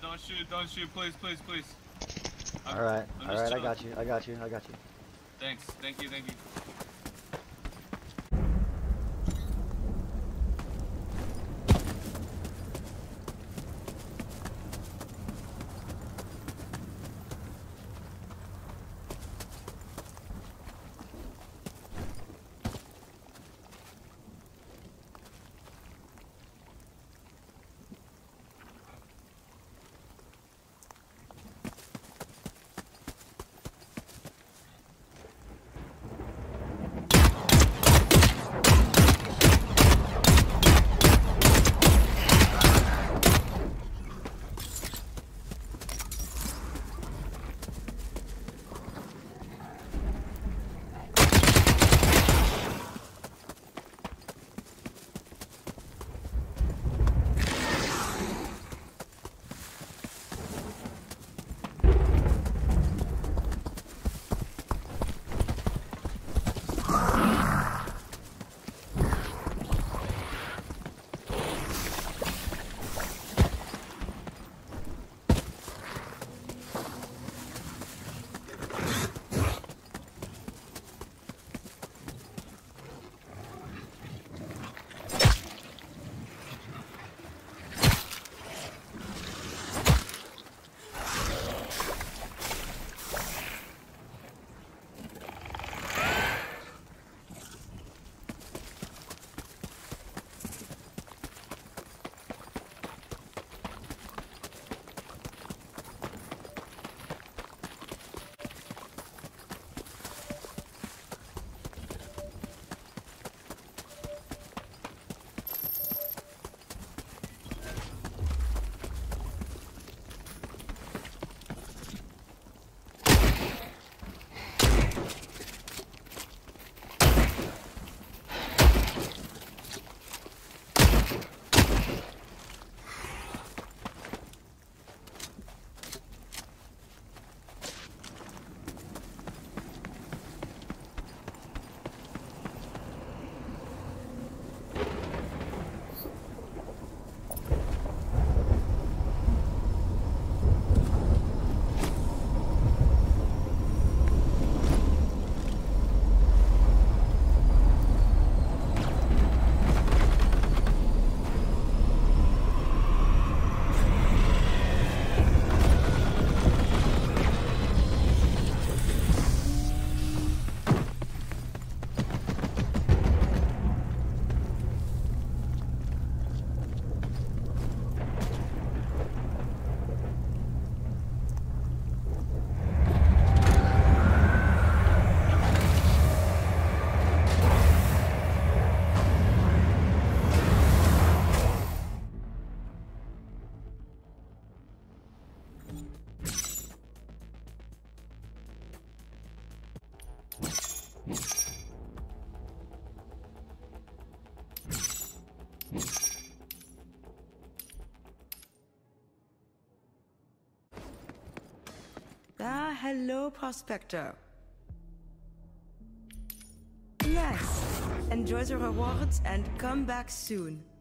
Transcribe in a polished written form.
Don't shoot, don't shoot, please, please, please. Alright, I got you, I got you. Thanks, thank you. Hello, Prospector. Let Thanks. Enjoy the rewards and come back soon.